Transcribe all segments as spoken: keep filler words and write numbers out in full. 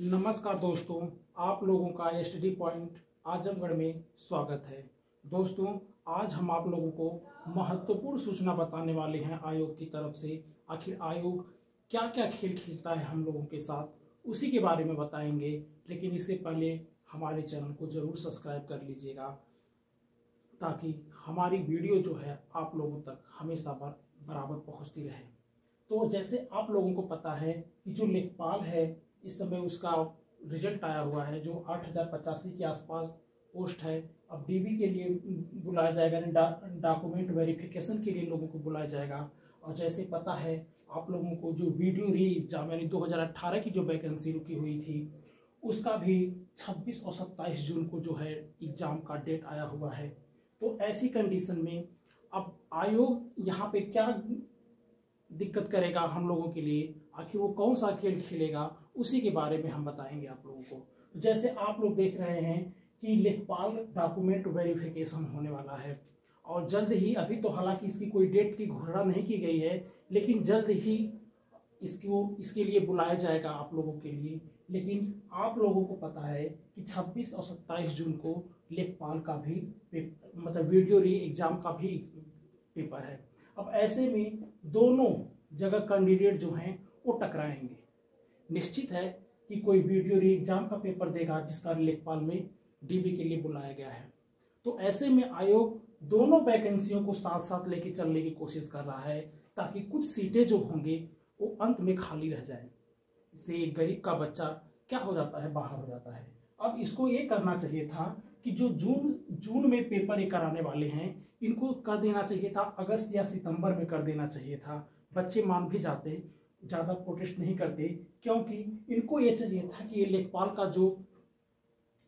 नमस्कार दोस्तों, आप लोगों का स्टडी पॉइंट आजमगढ़ में स्वागत है। दोस्तों, आज हम आप लोगों को महत्वपूर्ण सूचना बताने वाले हैं आयोग की तरफ से। आखिर आयोग क्या क्या खेल खेलता है हम लोगों के साथ, उसी के बारे में बताएंगे। लेकिन इससे पहले हमारे चैनल को ज़रूर सब्सक्राइब कर लीजिएगा ताकि हमारी वीडियो जो है आप लोगों तक हमेशा बर, बराबर पहुँचती रहे। तो जैसे आप लोगों को पता है कि जो लेखपाल है इस समय उसका रिजल्ट आया हुआ है, जो आठ हज़ार पचासी के आसपास पोस्ट है। अब डीबी के लिए बुलाया जाएगा, यानी डॉक्यूमेंट वेरीफिकेशन के लिए लोगों को बुलाया जाएगा। और जैसे पता है आप लोगों को, जो वीडियो री एग्ज़ाम यानी दो हज़ार अठारह की जो वैकेंसी रुकी हुई थी, उसका भी छब्बीस और सत्ताईस जून को जो है एग्ज़ाम का डेट आया हुआ है। तो ऐसी कंडीशन में अब आयोग यहाँ पर क्या दिक्कत करेगा हम लोगों के लिए, आखिर वो कौन सा खेल खेलेगा, उसी के बारे में हम बताएंगे आप लोगों को। जैसे आप लोग देख रहे हैं कि लेखपाल डॉक्यूमेंट वेरिफिकेशन होने वाला है और जल्द ही, अभी तो हालांकि इसकी कोई डेट की घोषणा नहीं की गई है, लेकिन जल्द ही इसको इसके लिए बुलाया जाएगा आप लोगों के लिए। लेकिन आप लोगों को पता है कि छब्बीस और सत्ताईस जून को लेखपाल का भी मतलब वीडियो री एग्ज़ाम का भी पेपर है। अब ऐसे में दोनों जगह कैंडिडेट जो हैं वो टकराएंगे। निश्चित है कि कोई वीडियो री एग्ज़ाम का पेपर देगा जिसका लेखपाल में डीबी के लिए बुलाया गया है। तो ऐसे में आयोग दोनों वैकेंसियों को साथ साथ लेके चलने की कोशिश कर रहा है ताकि कुछ सीटें जो होंगी वो अंत में खाली रह जाएं। इससे एक गरीब का बच्चा क्या हो जाता है, बाहर हो जाता है। अब इसको ये करना चाहिए था कि जो जून जून में पेपर ये कराने वाले हैं, इनको कर देना चाहिए था अगस्त या सितंबर में कर देना चाहिए था। बच्चे मान भी जाते, ज़्यादा प्रोटेस्ट नहीं करते, क्योंकि इनको ये चाहिए था कि ये लेखपाल का जो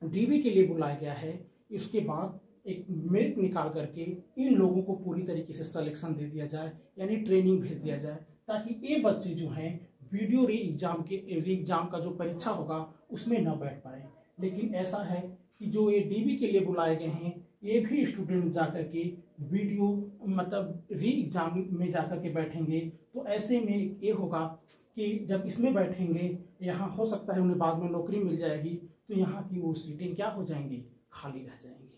डीबी के लिए बुलाया गया है, इसके बाद एक मेरिट निकाल करके इन लोगों को पूरी तरीके से सिलेक्शन दे दिया जाए, यानी ट्रेनिंग भेज दिया जाए, ताकि ये बच्चे जो हैं वीडियो री एग्ज़ाम के री एग्ज़ाम का जो परीक्षा होगा उसमें न बैठ पाए। लेकिन ऐसा है कि जो ये डीबी के लिए बुलाए गए हैं, ये भी स्टूडेंट जाकर के वीडियो मतलब री एग्ज़ाम में जाकर के बैठेंगे। तो ऐसे में ये होगा कि जब इसमें बैठेंगे, यहाँ हो सकता है उन्हें बाद में नौकरी मिल जाएगी, तो यहाँ की वो सीटें क्या हो जाएंगी, खाली रह जाएंगी।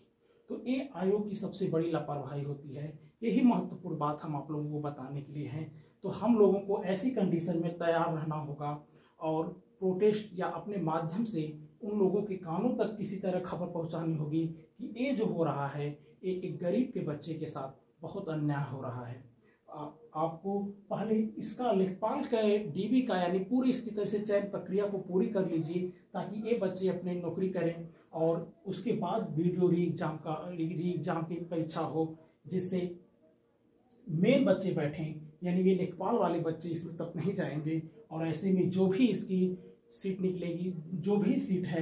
तो ये आयोग की सबसे बड़ी लापरवाही होती है। यही महत्वपूर्ण बात हम आप लोगों को बताने के लिए हैं। तो हम लोगों को ऐसी कंडीशन में तैयार रहना होगा और प्रोटेस्ट या अपने माध्यम से उन लोगों के कानों तक किसी तरह खबर पहुंचानी होगी कि ये जो हो रहा है, ये एक गरीब के बच्चे के साथ बहुत अन्याय हो रहा है। आ, आपको पहले इसका लेखपाल का डीबी का यानी पूरी इसकी तरह से चयन प्रक्रिया को पूरी कर लीजिए ताकि ये बच्चे अपने नौकरी करें और उसके बाद वीडियो री एग्ज़ाम का री एग्ज़ाम की परीक्षा हो, जिससे मेन बच्चे बैठें, यानी ये लेखपाल वाले बच्चे इसमें तक नहीं जाएंगे। और ऐसे में जो भी इसकी सीट निकलेगी, जो भी सीट है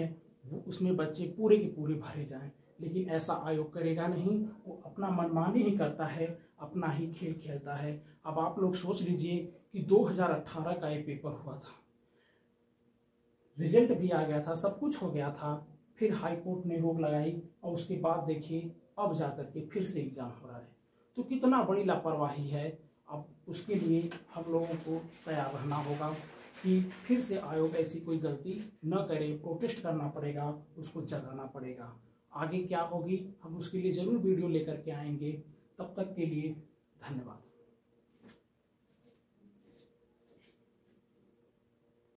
वो उसमें बच्चे पूरे के पूरे भरे जाएं। लेकिन ऐसा आयोग करेगा नहीं, वो अपना मनमानी ही करता है, अपना ही खेल खेलता है। अब आप लोग सोच लीजिए कि दो हज़ार अठारह का ये पेपर हुआ था, रिजल्ट भी आ गया था, सब कुछ हो गया था, फिर हाईकोर्ट ने रोक लगाई और उसके बाद देखिए अब जा कर के फिर से एग्ज़ाम हो रहा है। तो कितना बड़ी लापरवाही है। अब उसके लिए हम लोगों को तैयार रहना होगा कि फिर से आयोग ऐसी कोई गलती न करे। प्रोटेस्ट करना पड़ेगा, उसको जगाना पड़ेगा। आगे क्या होगी हम उसके लिए ज़रूर वीडियो लेकर के आएंगे। तब तक के लिए धन्यवाद।